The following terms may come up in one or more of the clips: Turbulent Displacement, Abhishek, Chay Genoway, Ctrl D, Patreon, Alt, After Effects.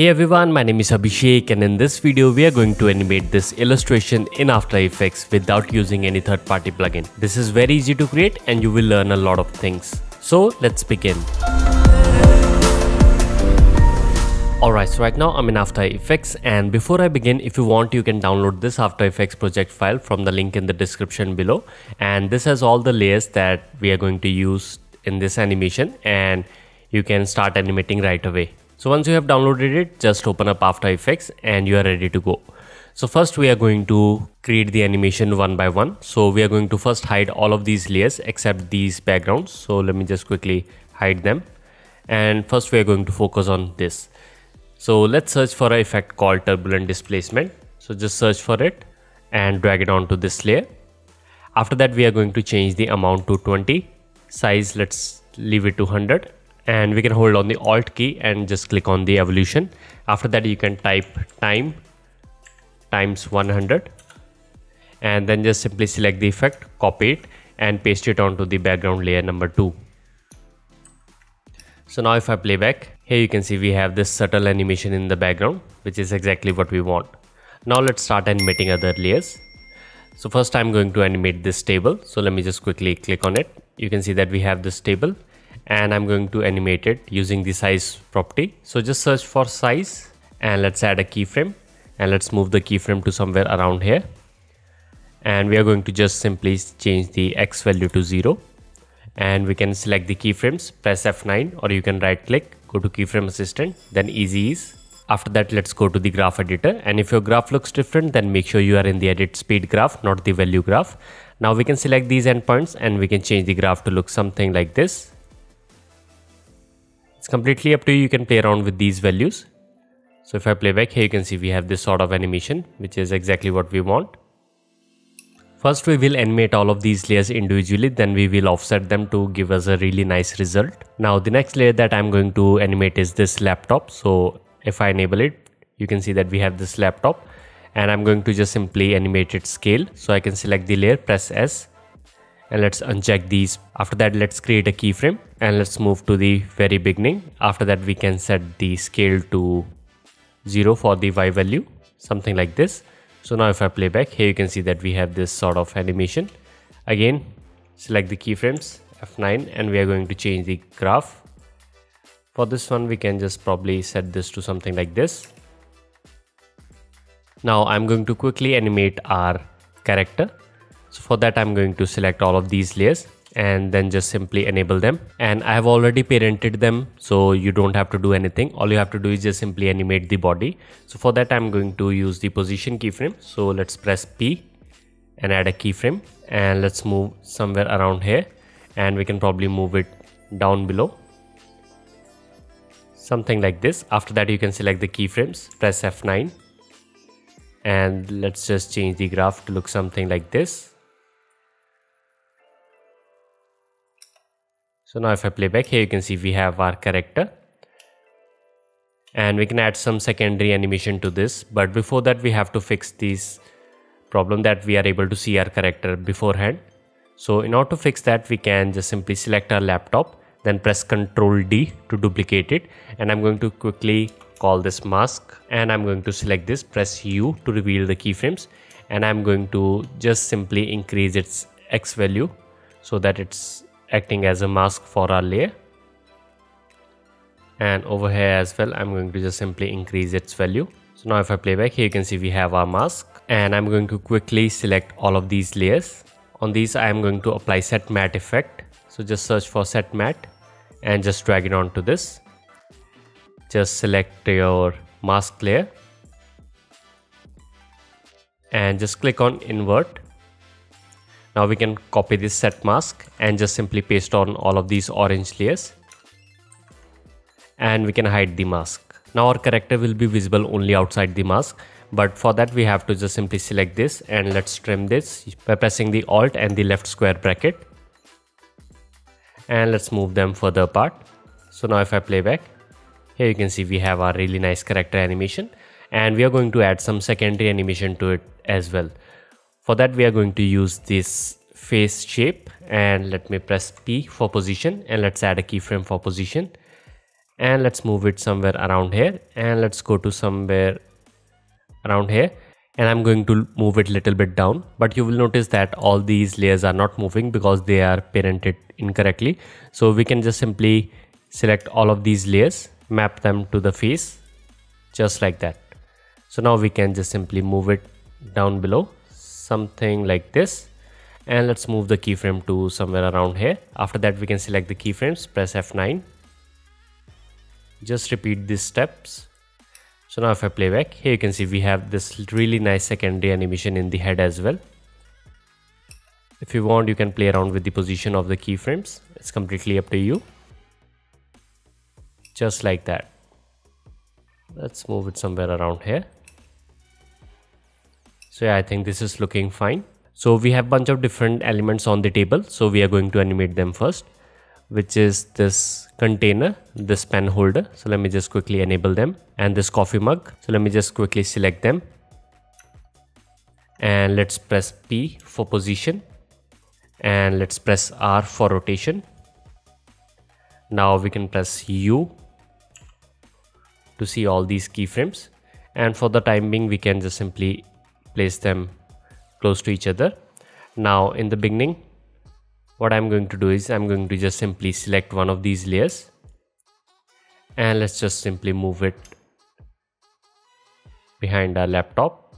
Hey everyone, my name is Abhishek and in this video we are going to animate this illustration in After Effects without using any third-party plugin. This is very easy to create and you will learn a lot of things. So let's begin. Alright, so right now I'm in After Effects, and before I begin, if you want you can download this After Effects project file from the link in the description below, and this has all the layers that we are going to use in this animation and you can start animating right away. So once you have downloaded it, just open up After Effects and you are ready to go. So first we are going to create the animation one by one. So we are going to first hide all of these layers except these backgrounds. So let me just quickly hide them, and first we are going to focus on this. So let's search for an effect called Turbulent Displacement. So just search for it and drag it onto this layer. After that we are going to change the amount to 20. Size, let's leave it to 100. And we can hold on the Alt key and just click on the evolution. After that you can type time times 100. And then just simply select the effect, copy it and paste it onto the background layer number 2. So now if I play back, here you can see we have this subtle animation in the background, which is exactly what we want. Now let's start animating other layers. So first I'm going to animate this table. So let me just quickly click on it. You can see that we have this table and I'm going to animate it using the size property. So just search for size and let's add a keyframe, and let's move the keyframe to somewhere around here. And we are going to just simply change the X value to 0. And we can select the keyframes, press F9, or you can right click, go to keyframe assistant, then easy ease. After that let's go to the graph editor, and if your graph looks different then make sure you are in the edit speed graph, not the value graph. Now we can select these endpoints and we can change the graph to look something like this. It's completely up to you, you can play around with these values. So if I play back, here you can see we have this sort of animation, which is exactly what we want. First we will animate all of these layers individually, then we will offset them to give us a really nice result. Now the next layer that I'm going to animate is this laptop. So if I enable it, you can see that we have this laptop, and I'm going to just simply animate its scale. So I can select the layer, press S, and let's uncheck these. After that let's create a keyframe and let's move to the very beginning. After that we can set the scale to 0 for the Y value, something like this. So now if I play back, here you can see that we have this sort of animation. Again, select the keyframes, F9, and we are going to change the graph. For this one, we can just probably set this to something like this. Now I'm going to quickly animate our character. So for that, I'm going to select all of these layers and then just simply enable them. And I have already parented them, so you don't have to do anything. All you have to do is just simply animate the body. So for that I'm going to use the position keyframe. So let's press P and add a keyframe, and let's move somewhere around here, and we can probably move it down below, something like this. After that you can select the keyframes, press F9, and let's just change the graph to look something like this. So now if I play back, here you can see we have our character, and we can add some secondary animation to this. But before that we have to fix this problem that we are able to see our character beforehand. So in order to fix that, we can just simply select our laptop, then press Ctrl D to duplicate it. And I'm going to quickly call this mask, and I'm going to select this, press U to reveal the keyframes. And I'm going to just simply increase its X value so that it's acting as a mask for our layer. And over here as well, I'm going to just simply increase its value. So now if I play back, here you can see we have our mask, and I'm going to quickly select all of these layers. On these I am going to apply set matte effect. So just search for set matte and just drag it onto this. Just select your mask layer and just click on invert. Now we can copy this set mask and just simply paste on all of these orange layers, and we can hide the mask. Now our character will be visible only outside the mask, but for that we have to just simply select this, and let's trim this by pressing the Alt and the left square bracket, and let's move them further apart. So now if I play back, here you can see we have our really nice character animation, and we are going to add some secondary animation to it as well. For that we are going to use this face shape, and let me press P for position, and let's add a keyframe for position. and let's move it somewhere around here, and let's go to somewhere around here, and I'm going to move it a little bit down. But you will notice that all these layers are not moving because they are parented incorrectly. So we can just simply select all of these layers, map them to the face, just like that. So now we can just simply move it down below, something like this, and let's move the keyframe to somewhere around here. After that, we can select the keyframes, press F9, just repeat these steps. So now if I play back, here you can see we have this really nice secondary animation in the head as well. If you want, you can play around with the position of the keyframes. It's completely up to you. Just like that. Let's move it somewhere around here. So yeah, I think this is looking fine. So we have a bunch of different elements on the table. So we are going to animate them first, which is this container, this pen holder. So let me just quickly enable them, and this coffee mug. So let me just quickly select them, and let's press P for position, and let's press R for rotation. Now we can press U to see all these keyframes, and for the time being, we can just simply place them close to each other. Now in the beginning, what I'm going to do is I'm going to just simply select one of these layers, and let's just simply move it behind our laptop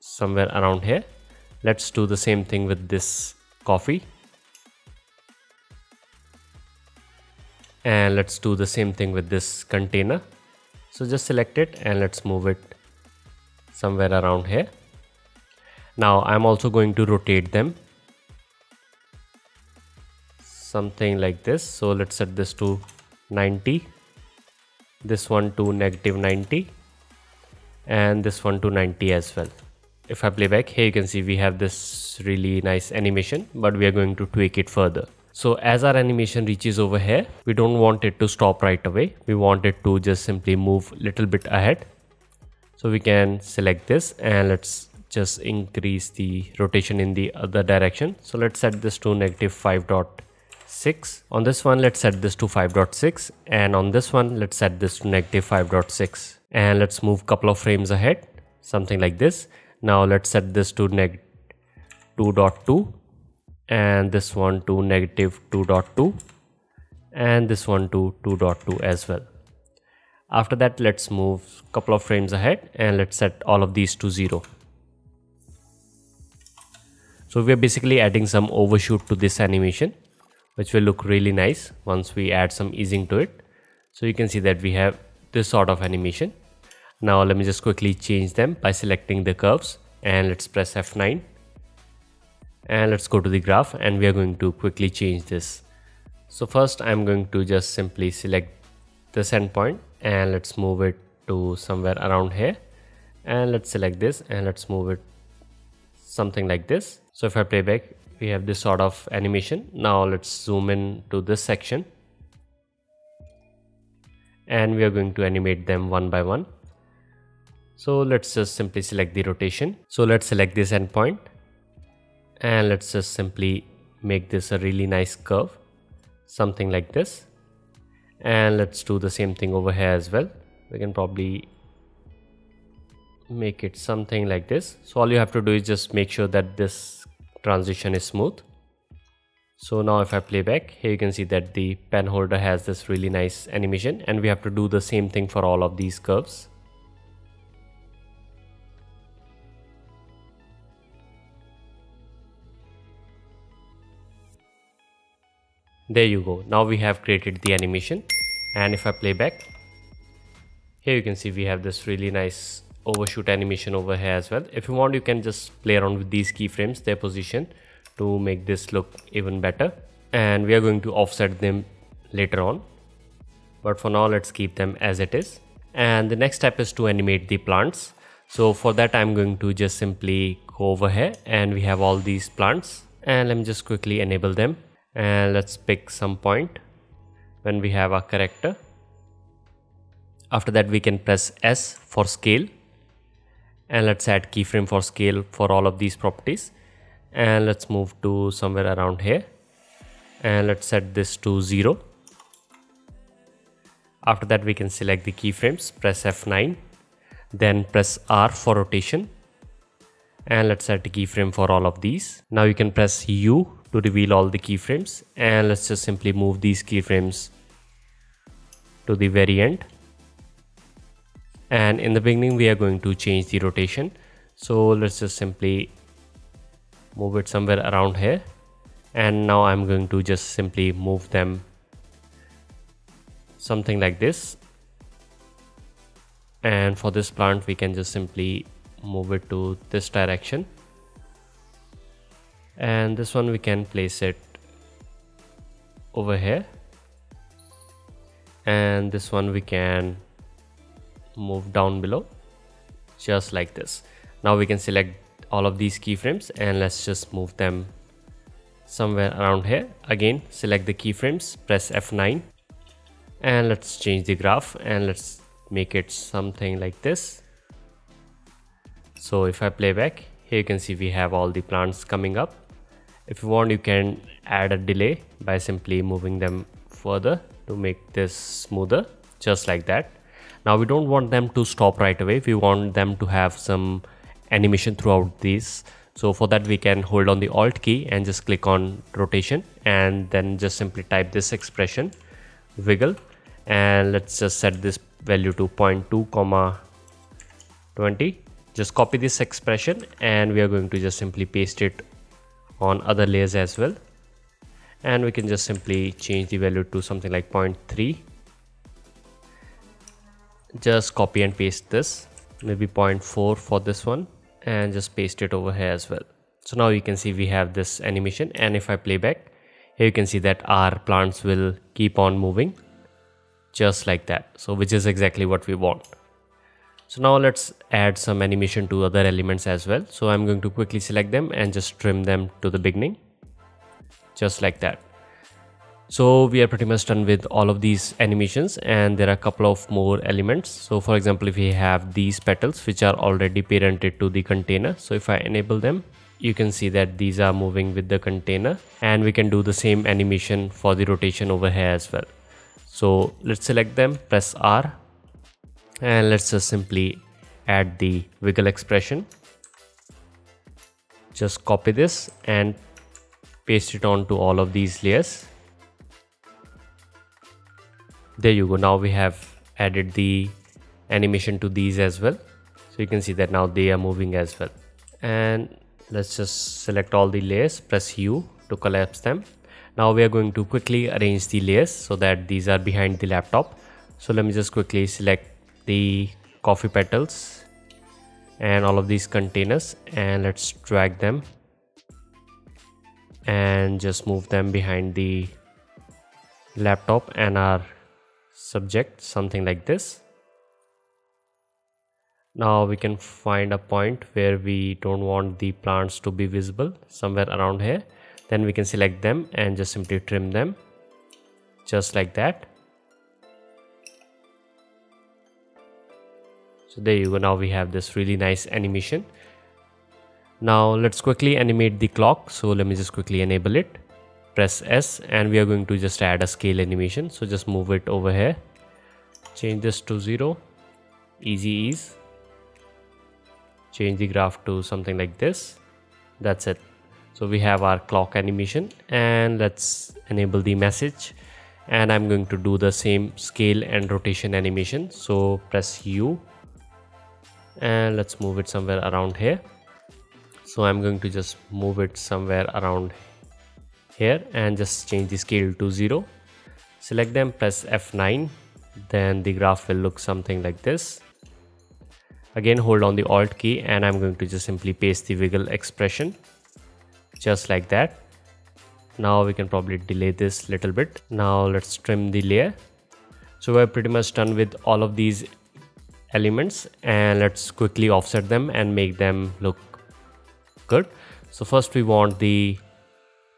somewhere around here. Let's do the same thing with this coffee, and let's do the same thing with this container. So just select it and let's move it somewhere around here. Now I'm also going to rotate them, something like this. So let's set this to 90, this one to -90, and this one to 90 as well. If I play back, here you can see we have this really nice animation, but we are going to tweak it further. So as our animation reaches over here, we don't want it to stop right away. We want it to just simply move a little bit ahead. So we can select this, and let's just increase the rotation in the other direction. So let's set this to -5.6. On this one, let's set this to 5.6, and on this one, let's set this to -5.6, and let's move couple of frames ahead, something like this. Now let's set this to -2.2, and this one to -2.2, and this one to 2.2 as well. After that, let's move couple of frames ahead, and let's set all of these to 0. So we are basically adding some overshoot to this animation, which will look really nice once we add some easing to it. So you can see that we have this sort of animation. Now let me just quickly change them by selecting the curves, and let's press F9, and let's go to the graph, and we are going to quickly change this. So first I'm going to just simply select this endpoint, and let's move it to somewhere around here, and let's select this, and let's move it something like this. So if I play back, we have this sort of animation. Now let's zoom in to this section, and we are going to animate them one by one. So let's just simply select the rotation. So let's select this endpoint, and let's just simply make this a really nice curve, something like this. And let's do the same thing over here as well. We can probably make it something like this. So all you have to do is just make sure that this transition is smooth. So now if I play back, here you can see that the pen holder has this really nice animation, and we have to do the same thing for all of these curves. There you go. Now we have created the animation, and if I play back, here you can see we have this really nice overshoot animation over here as well. If you want, you can just play around with these keyframes, their position, to make this look even better, and we are going to offset them later on, but for now let's keep them as it is. And the next step is to animate the plants. So for that, I'm going to just simply go over here, and we have all these plants, and let me just quickly enable them, and let's pick some point when we have our character. After that, we can press S for scale, and let's add keyframe for scale for all of these properties, and let's move to somewhere around here, and let's set this to 0, After that, we can select the keyframes, press F9, then press R for rotation, and let's set the keyframe for all of these. Now you can press U to reveal all the keyframes, and let's just simply move these keyframes to the very end. And in the beginning, we are going to change the rotation, so let's just simply move it somewhere around here. And now I'm going to just simply move them something like this. And for this plant, we can just simply move it to this direction, and this one we can place it over here, and this one we can move down below, just like this. Now we can select all of these keyframes, and let's just move them somewhere around here. Again, select the keyframes, press F9, and let's change the graph, and let's make it something like this. So if I play back, here you can see we have all the plants coming up. If you want, you can add a delay by simply moving them further to make this smoother, just like that. Now we don't want them to stop right away. We want them to have some animation throughout these. So for that, we can hold on the Alt key and just click on rotation, and then just simply type this expression, wiggle, and let's just set this value to 0.2, 20. Just copy this expression, and we are going to just simply paste it on other layers as well. And we can just simply change the value to something like 0.3. Just copy and paste this, maybe 0.4 for this one, and just paste it over here as well. So now you can see we have this animation, and if I play back, here you can see that our plants will keep on moving, just like that. So which is exactly what we want. So now let's add some animation to other elements as well. So I'm going to quickly select them and just trim them to the beginning, just like that. So we are pretty much done with all of these animations, and there are a couple of more elements. So for example, if we have these petals which are already parented to the container, so if I enable them, you can see that these are moving with the container, and we can do the same animation for the rotation over here as well. So let's select them, press R, and let's just simply add the wiggle expression. Just copy this and paste it onto all of these layers. There you go. Now we have added the animation to these as well. So you can see that now they are moving as well. And let's just select all the layers, press U to collapse them. Now we are going to quickly arrange the layers so that these are behind the laptop. So let me just quickly select the coffee petals and all of these containers, and let's drag them and just move them behind the laptop and our subject, something like this. Now we can find a point where we don't want the plants to be visible, somewhere around here. Then we can select them and just simply trim them, just like that. So there you go. Now we have this really nice animation. Now let's quickly animate the clock. So let me just quickly enable it, press S, and we are going to just add a scale animation. So just move it over here, change this to 0, easy ease, change the graph to something like this. That's it. So we have our clock animation, and let's enable the message, and I'm going to do the same scale and rotation animation. So press U, and let's move it somewhere around here. So I'm going to just move it somewhere around here and just change the scale to 0. Select them, press F9, then the graph will look something like this. Again, hold on the Alt key, and I'm going to just simply paste the wiggle expression, just like that. Now we can probably delay this little bit. Now let's trim the layer. So we're pretty much done with all of these elements, and let's quickly offset them and make them look good. So first we want the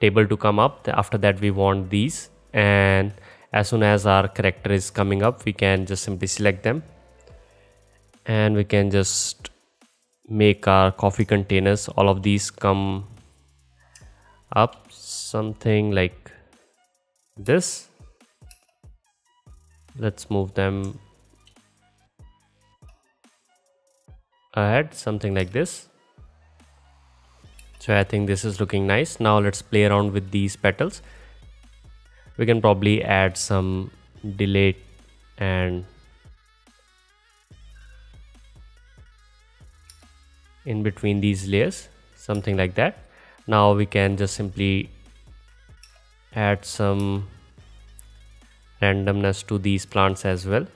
table to come up. After that we want these, and as soon as our character is coming up, we can just simply select them, and we can just make our coffee containers, all of these, come up something like this. Let's move them ahead, something like this. So I think this is looking nice. Now let's play around with these petals. We can probably add some delay and in between these layers, something like that. Now we can just simply add some randomness to these plants as well.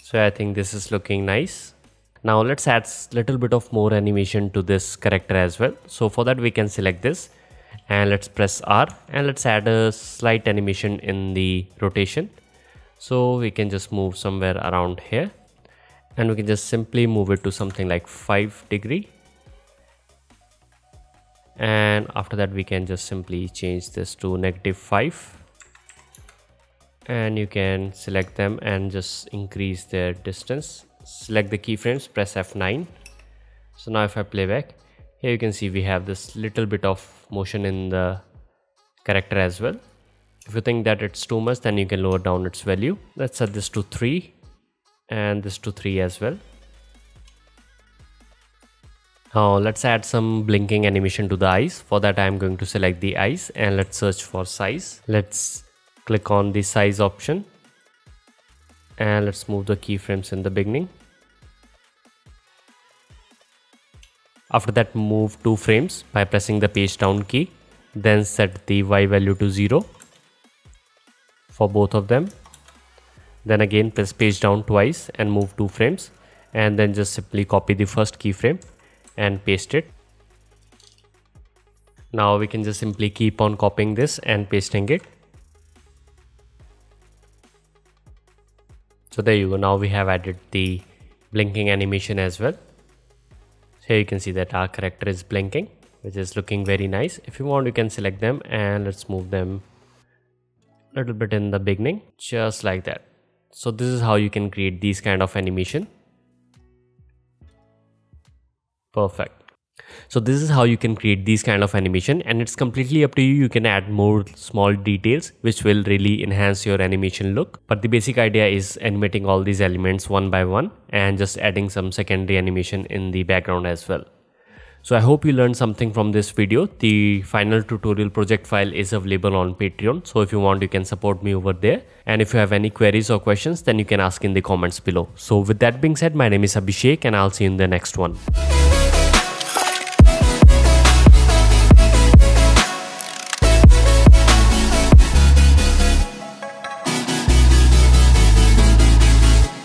So I think this is looking nice. Now let's add a little bit of more animation to this character as well. So for that we can select this and let's press R and let's add a slight animation in the rotation. So we can just move somewhere around here and we can just simply move it to something like 5 degrees. And after that we can just simply change this to -5. And you can select them and just increase their distance. Select the keyframes, press F9. So now if I play back, here you can see we have this little bit of motion in the character as well. If you think that it's too much, then you can lower down its value. Let's set this to 3 and this to 3 as well. Now let's add some blinking animation to the eyes. For that I'm going to select the eyes and let's search for size. Let's click on the size option and let's move the keyframes in the beginning. After that, move 2 frames by pressing the page down key, then set the Y value to 0 for both of them. Then again press page down twice and move 2 frames and then just simply copy the first keyframe and paste it. Now we can just simply keep on copying this and pasting it. So there you go, now we have added the blinking animation as well. Here you can see that our character is blinking, which is looking very nice. If you want, you can select them and let's move them a little bit in the beginning, just like that. So this is how you can create these kind of animation. Perfect. So this is how you can create these kind of animation, and it's completely up to you. You can add more small details which will really enhance your animation look. But the basic idea is animating all these elements one by one and just adding some secondary animation in the background as well. So I hope you learned something from this video. The final tutorial project file is available on Patreon. So if you want, you can support me over there. And if you have any queries or questions, then you can ask in the comments below. So with that being said, my name is Abhishek and I'll see you in the next one.